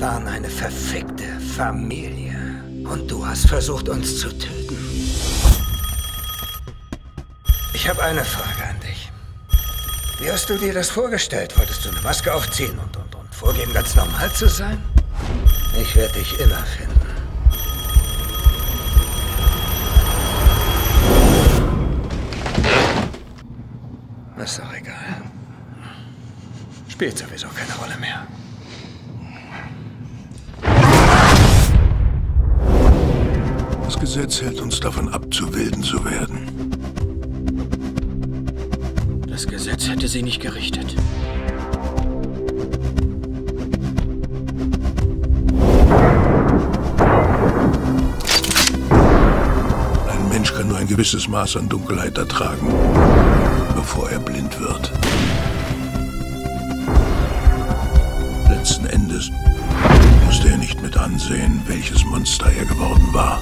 waren eine verfickte Familie. Und du hast versucht, uns zu töten. Ich habe eine Frage an dich. Wie hast du dir das vorgestellt? Wolltest du eine Maske aufziehen und vorgeben, ganz normal zu sein? Ich werde dich immer finden. Ist doch egal. Spielt sowieso keine Rolle mehr. Das Gesetz hält uns davon ab, zu Wilden zu werden. Das Gesetz hätte sie nicht gerichtet. Ein Mensch kann nur ein gewisses Maß an Dunkelheit ertragen, bevor er blind wird. Letzten Endes musste er nicht mit ansehen, welches Monster er geworden war.